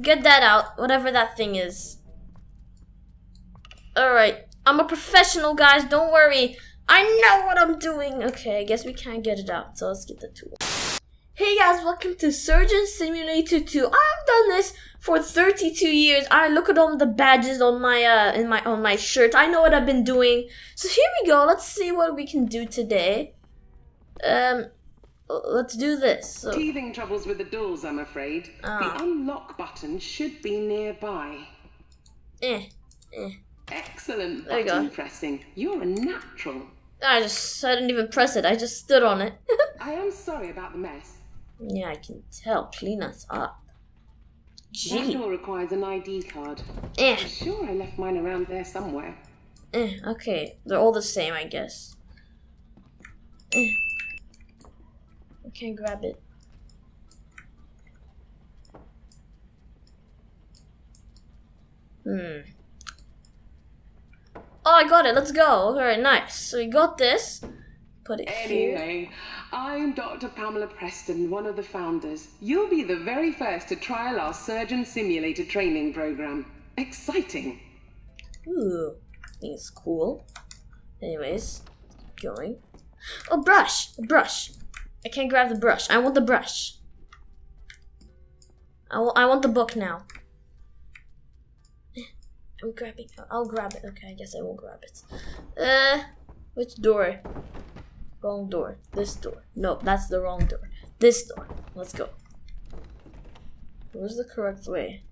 Get that out, whatever that thing is. Alright, I'm a professional, guys, don't worry. I know what I'm doing. Okay, I guess we can't get it out, so let's get the tool. Hey guys, welcome to Surgeon Simulator 2. I've done this for 32 years. I look at all the badges on my on my shirt. I know what I've been doing. So here we go. Let's see what we can do today. Let's do this. So. Teething troubles with the doors, I'm afraid. The unlock button should be nearby. Excellent button pressing. You're a natural. I didn't even press it. I just stood on it. I am sorry about the mess. Yeah, I can tell. Clean us up. Gee. That door requires an ID card. I'm sure I left mine around there somewhere. Okay, they're all the same, I guess. I can't grab it. Oh, I got it. Let's go. Alright, nice. So we got this. Put it here. I'm Dr. Pamela Preston, one of the founders. You'll be the very first to trial our Surgeon Simulator training program. Exciting. Ooh, I think it's cool. Anyways, keep going. Oh, brush! A brush. I can't grab the brush. I want the brush. I want the book now. I'm grabbing. I'll grab it. Okay, I guess I won't grab it. Which door? Wrong door. This door. No, that's the wrong door. This door. Let's go. Where's the correct way?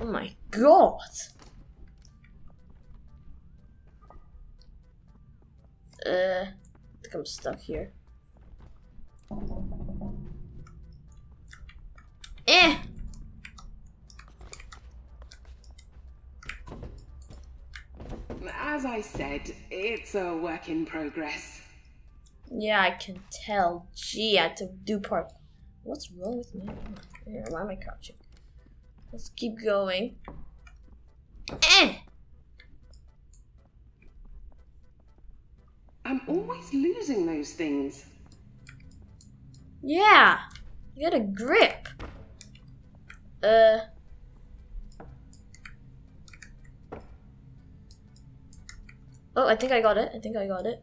Oh my god! I think I'm stuck here. As I said, it's a work in progress. Yeah, I can tell. Gee, I had to do parkour. What's wrong with me? Why am I crouching? Let's keep going. I'm always losing those things. Yeah, you got a grip. Oh, I think I got it. I think I got it.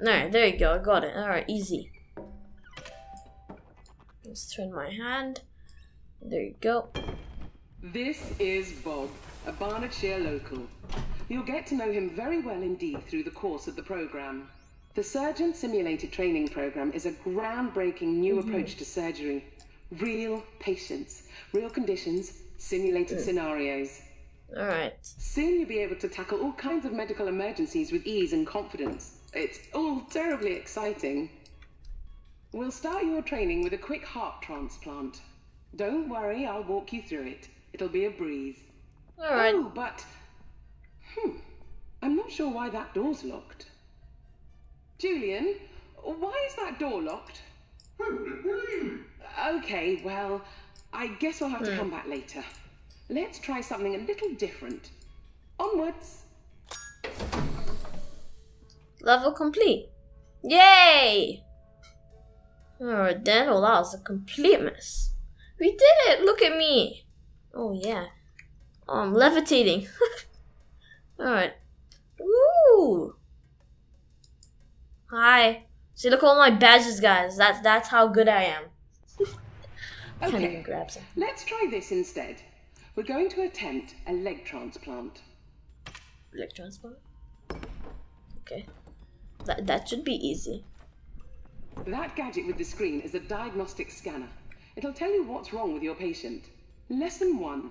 No, there you go. I got it. Alright, easy. Let's turn my hand. There you go. This is Bob, a Barnardshire local. You'll get to know him very well indeed through the course of the program. The Surgeon Simulator training program is a groundbreaking new approach to surgery. Real patients, real conditions, simulated scenarios. All right. Soon you'll be able to tackle all kinds of medical emergencies with ease and confidence. It's all terribly exciting. We'll start your training with a quick heart transplant. Don't worry, I'll walk you through it. It'll be a breeze. All right. Oh, but I'm not sure why that door's locked. Julian, why is that door locked? Okay, well, I guess I'll have to come back later. Let's try something a little different. Onwards. Level complete. Yay! Alright then, well that was a complete mess. We did it! Look at me! Oh yeah. Oh, I'm levitating. Alright. Woo! Hi. See, look at all my badges, guys. That's how good I am. Okay, let's try this instead. We're going to attempt a leg transplant. Leg transplant? Okay. That should be easy. That gadget with the screen is a diagnostic scanner. It'll tell you what's wrong with your patient. Lesson 1.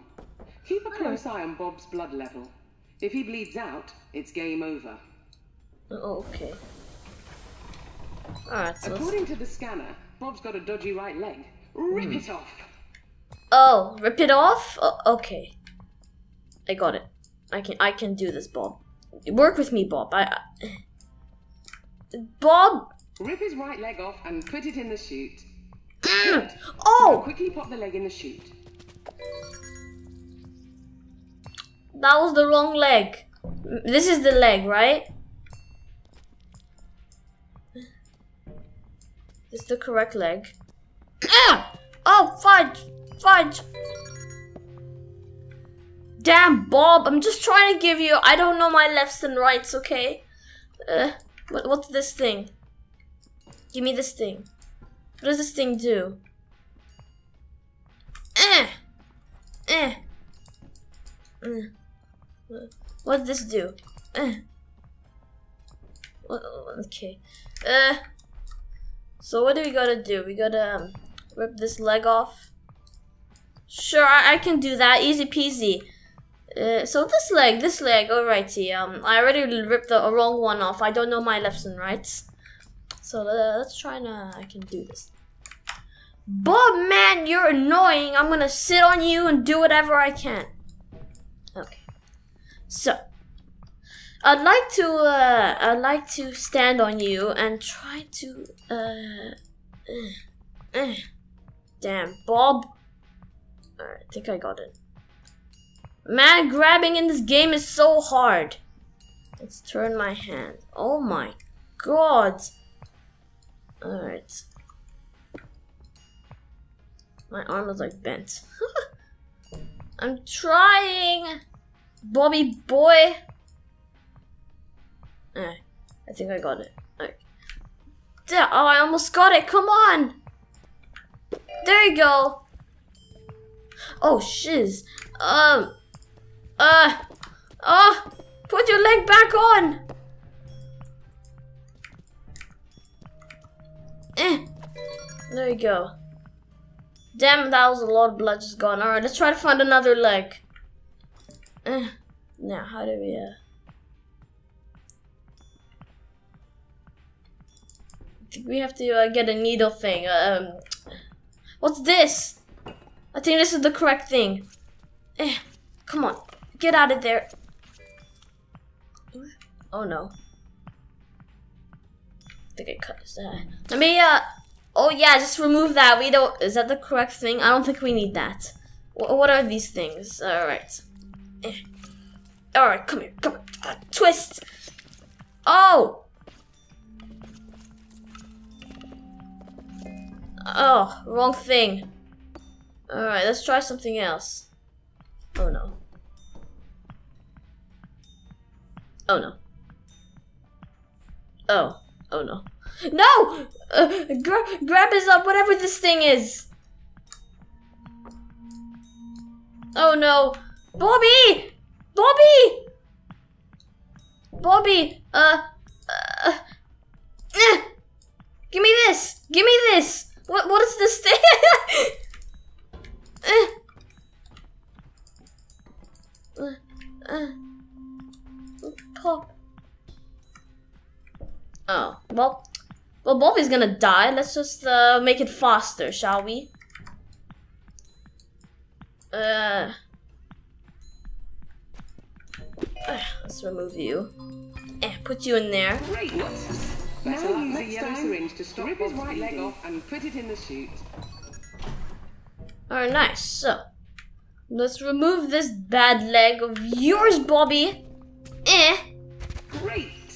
Keep a close eye on Bob's blood level. If he bleeds out, it's game over. Oh, okay. Alright, so according to the scanner, Bob's got a dodgy right leg. Rip it off! Oh, rip it off? Oh, okay. I got it. I can do this, Bob. Work with me, Bob. Bob! Rip his right leg off and put it in the chute. Now quickly pop the leg in the chute. That was the wrong leg. This is the leg, right? It's the correct leg. Oh, fudge! Fudge! Damn, Bob, I'm just trying to give you... I don't know my lefts and rights, okay? What's this thing? Give me this thing. What does this thing do? What does this do? Okay. So what do we gotta do? We gotta rip this leg off. Sure, I can do that. Easy peasy. So this leg, alrighty. I already ripped the wrong one off. I don't know my lefts and rights. So let's try and I can do this. Bob, man, you're annoying. I'm gonna sit on you and do whatever I can. Okay. So I'd like to stand on you and try to damn, Bob. Alright, I think I got it. Man, grabbing in this game is so hard. Let's turn my hand. Oh my god. Alright. My arm is like bent. I'm trying, Bobby boy. I think I got it. Okay. Oh, I almost got it. Come on. There you go. Oh, shiz. Put your leg back on. There you go. Damn, that was a lot of blood just gone. Alright, let's try to find another leg. Now, how do we, I think we have to get a needle thing. What's this? I think this is the correct thing. Come on, get out of there. Oh no. I think I cut this. Let me, oh yeah, just remove that. We don't, is that the correct thing? I don't think we need that. What are these things? Alright. Alright, come here, come on. Twist! Oh! Oh, wrong thing. Alright, let's try something else. Oh no. Oh no. Oh. Oh no. No! Grab is up, whatever this thing is. Oh no. Bobby! Bobby! Bobby! Give me this! Give me this! What is this thing? Pop. Oh, well, Bobby's gonna die. Let's just make it faster, shall we? Let's remove you. Put you in there. Now use a yellow syringe to stop his right leg off and put it in the chute. Alright, nice. So, let's remove this bad leg of yours, Bobby. Great.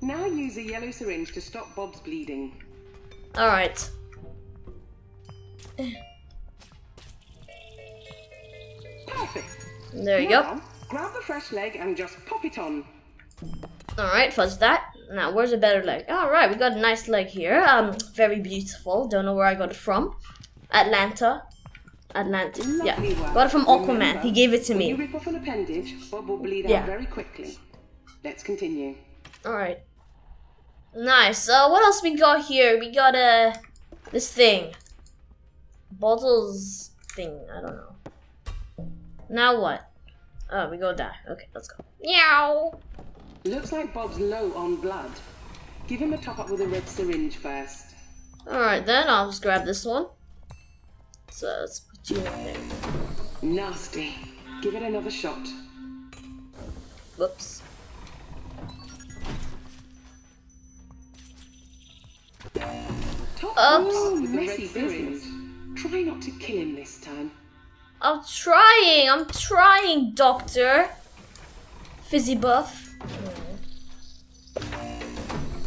Now use a yellow syringe to stop Bob's bleeding. Alright. Perfect. There you go. Grab the fresh leg and just pop it on. Alright, fudge that. Now, where's a better leg? Alright, we got a nice leg here. Very beautiful. Don't know where I got it from. Atlanta. Lovely, yeah. Got it from Aquaman. Remember, he gave it to me. You rip off an appendage, Bob will bleed out very quickly. Let's continue. Alright. Nice. What else we got here? We got this thing. Bottles thing. I don't know. Now what? Oh, we go there. Okay, let's go. Meow! Looks like Bob's low on blood. Give him a top-up with a red syringe first. Alright then, I'll just grab this one. So, let's put you in there. Nasty. Give it another shot. Whoops. Oops. Messy business. Try not to kill him this time. I'm trying, Doctor. Fizzy buff.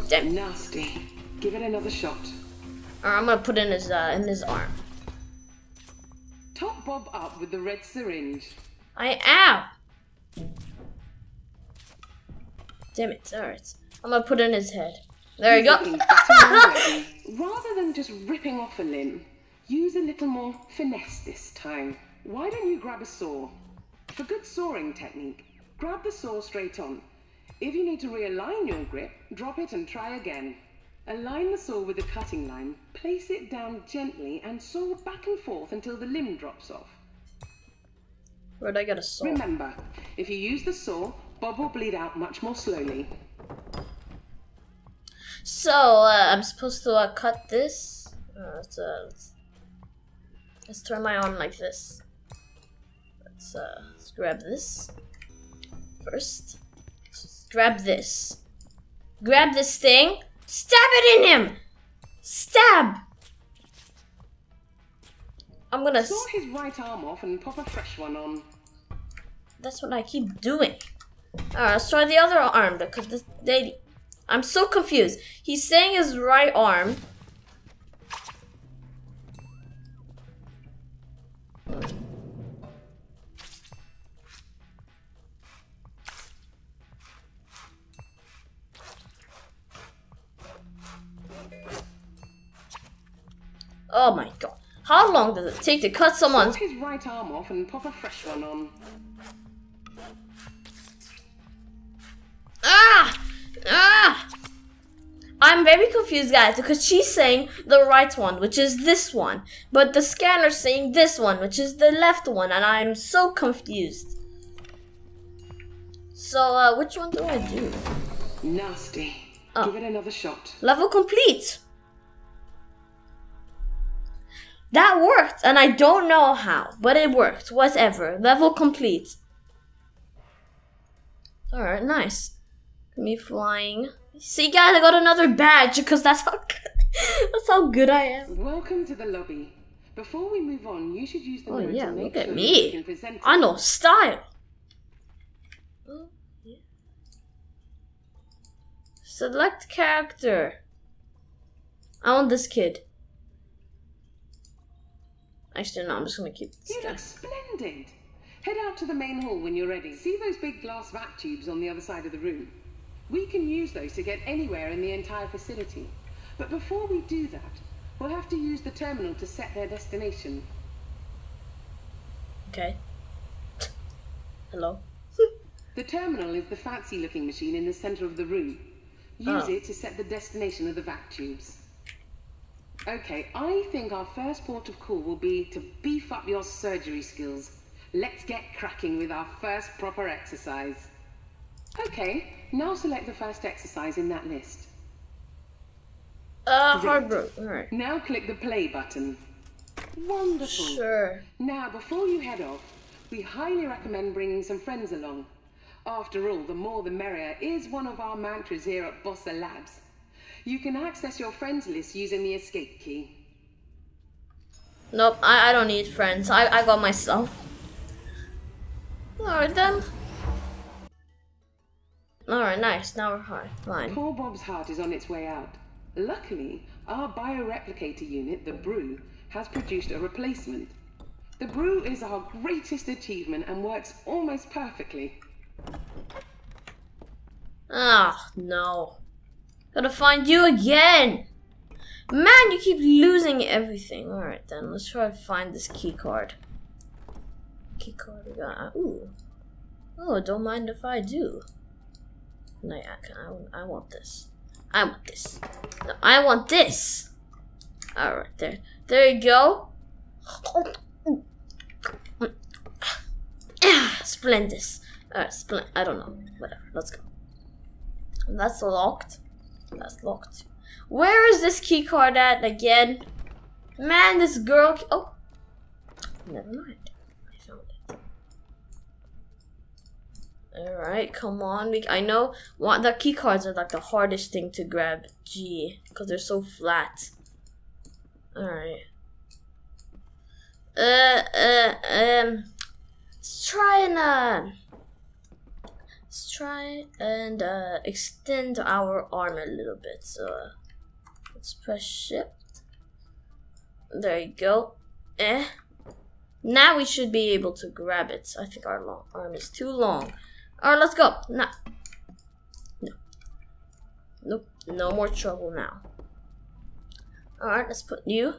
Damn. Nasty. Give it another shot. Alright, I'm gonna put it in his arm. Top Bob up with the red syringe. Ow! Damn it, alright. I'm gonna put it in his head. There we go. Rather than just ripping off a limb, use a little more finesse this time. Why don't you grab a saw? For good sawing technique, grab the saw straight on. If you need to realign your grip, drop it and try again. Align the saw with the cutting line, place it down gently and saw back and forth until the limb drops off. Where'd I get a saw? Remember, if you use the saw, Bob will bleed out much more slowly. So, I'm supposed to cut this. Let's turn my arm like this. Let's grab this first. Let's grab this. Grab this thing. Stab it in him. Stab. I'm gonna saw his right arm off and pop a fresh one on. That's what I keep doing. Alright, let's try the other arm to cut this lady. I'm so confused. He's saying his right arm. Oh my god. How long does it take to cut someone? Cut his right arm off and pop a fresh one on. I'm very confused, guys, because she's saying the right one, which is this one, but the scanner's saying this one, which is the left one, and I'm so confused. So, which one do I do? Nasty. Oh. Give it another shot. Level complete. That worked, and I don't know how, but it worked. Whatever. Level complete. Alright, nice. Me flying. See, guys, I got another badge because that's how good, that's how good I am. Welcome to the lobby. Before we move on, you should use the mirror to make sure you can present it. I know style. Oh, yeah. Select character. I want this kid. Actually, no, I'm just gonna keep this guy. You look splendid. Head out to the main hall when you're ready. See those big glass vat tubes on the other side of the room? We can use those to get anywhere in the entire facility. But before we do that, we'll have to use the terminal to set their destination. Okay. Hello? The terminal is the fancy-looking machine in the center of the room. Use it to set the destination of the vac tubes. Okay, I think our first port of call will be to beef up your surgery skills. Let's get cracking with our first proper exercise. Okay, now select the first exercise in that list. Hard road. All right. Now click the play button. Wonderful. Sure. Now, before you head off, we highly recommend bringing some friends along. After all, the more the merrier is one of our mantras here at Bossa Labs. You can access your friends list using the escape key. Nope, I don't need friends. I got myself. Alright then. Alright, nice. Now we're high. Fine. Poor Bob's heart is on its way out. Luckily, our bioreplicator unit, the Brew, has produced a replacement. The Brew is our greatest achievement and works almost perfectly. Ah, no. Gotta find you again! Man, you keep losing everything. Alright then, let's try to find this key card. Key card we got. Ooh. Oh, don't mind if I do. No, yeah, I want this. I want this. No, I want this! Alright, there. There you go. Splendid. Alright, I don't know. Whatever, let's go. That's locked. That's locked. Where is this key card at again? Man, this girl. Oh, never mind. I found it. All right, come on. I know what the key cards are like the hardest thing to grab. Gee, because they're so flat. All right. Let's try and extend our arm a little bit. So let's press shift. There you go. Now we should be able to grab it. I think our long arm is too long. Alright, let's go. No. No. Nope. No more trouble now. Alright, let's put you.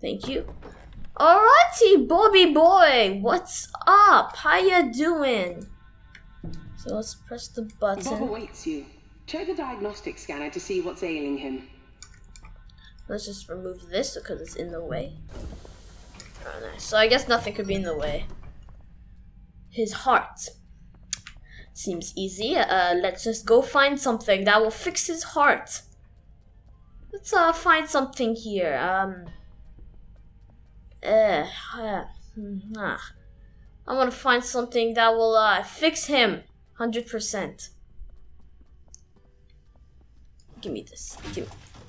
Thank you. Alrighty, Bobby boy. What's up? How you doing? So let's press the button. Bob awaits you. Check the diagnostic scanner to see what's ailing him. Let's just remove this because it's in the way. Oh, nice. So I guess nothing could be in the way. His heart. Seems easy. Let's just go find something that will fix his heart. Let's find something here. I want to find something that will fix him 100%. Give me this.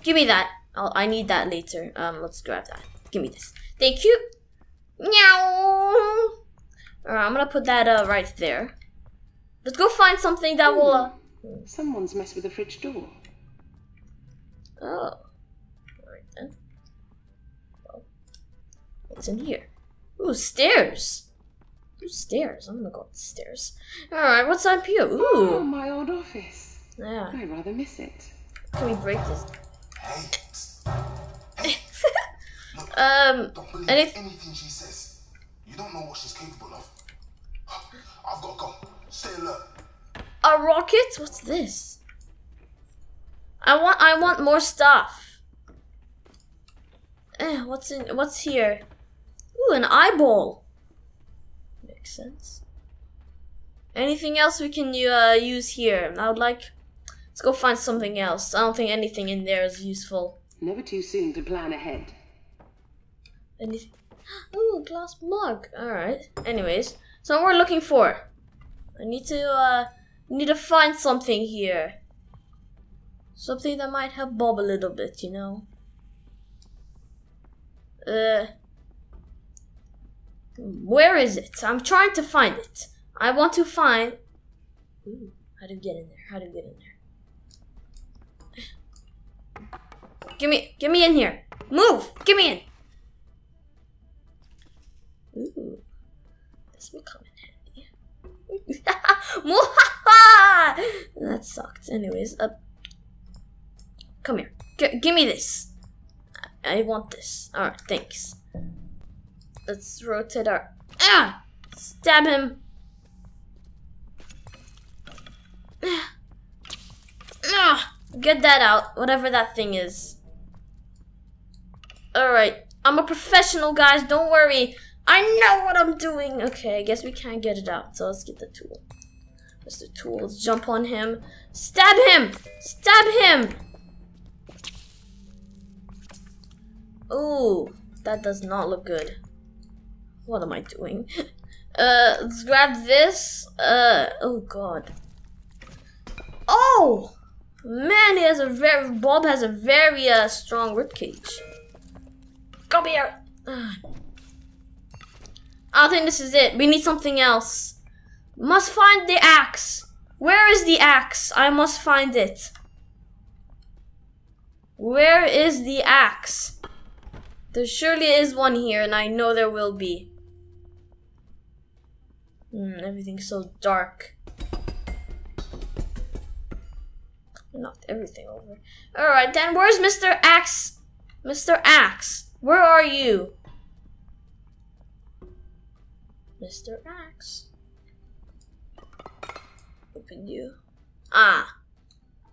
Give me that. I need that later. Let's grab that. Give me this. Thank you. Meow. Alright, I'm gonna put that right there. Let's go find something that will. Someone's messed with the fridge door. Oh. Alright then. Well, what's in here? Ooh, stairs. Ooh, stairs. I'm gonna go up the stairs. Alright, what's up here? Ooh. Oh, my old office. Yeah. I rather miss it. Can we break this? Don't believe anything she says. You don't know what she's capable of. I've got to go. Stay alert. A rocket? What's this? I want more stuff. What's here? Ooh, an eyeball. Makes sense. Anything else we can use here? I would like. Let's go find something else. I don't think anything in there is useful. Never too soon to plan ahead. Anything? Ooh, a glass mug. Alright. Anyways, so what we're looking for. I need to find something here. Something that might help Bob a little bit, you know. Where is it? I'm trying to find it. I want to find. Ooh, how do you get in there? How do you get in there? Give me in here. Move. Give me in. Ooh, this will come in handy. That sucked. Anyways, come here. Give me this. I want this. All right, thanks. Let's rotate our. Ah! Stab him. Ah! Get that out. Whatever that thing is. All right, I'm a professional, guys. Don't worry. I know what I'm doing. Okay, I guess we can't get it out. So let's get the tool. That's the tool. Let's jump on him. Stab him! Stab him! Ooh, that does not look good. What am I doing? Let's grab this. Oh god. Oh! Man, Bob has a very strong ribcage. Come here! I think this is it. We need something else. Must find the axe. Where is the axe? I must find it. Where is the axe? There surely is one here, and I know there will be. Everything's so dark. I knocked everything over. Alright then, where's Mr. Axe? Mr. Axe, where are you? Mr. Axe. Open you. Ah.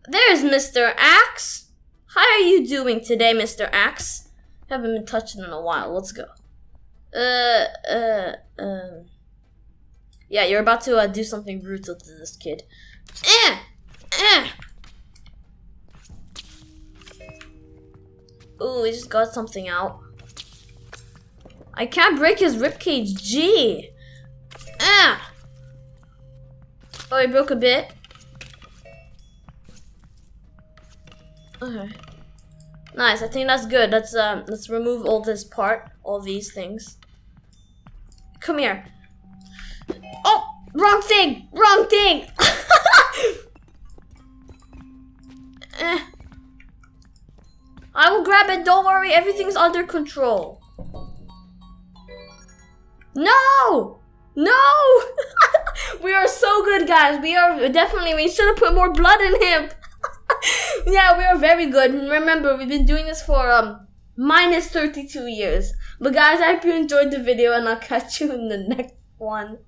There's Mr. Axe. How are you doing today, Mr. Axe? Haven't been touching in a while. Let's go. Yeah, you're about to do something brutal to this kid. Ooh, we just got something out. I can't break his ribcage. Gee. Oh, he broke a bit. Okay. Nice. I think that's good. Let's remove all this part, all these things. Come here. Oh, wrong thing. Wrong thing. I will grab it. Don't worry. Everything's under control. No! No! We are so good, guys. We are definitely, we should have put more blood in him. Yeah, we are very good. Remember, we've been doing this for minus 32 years. But guys, I hope you enjoyed the video, and I'll catch you in the next one.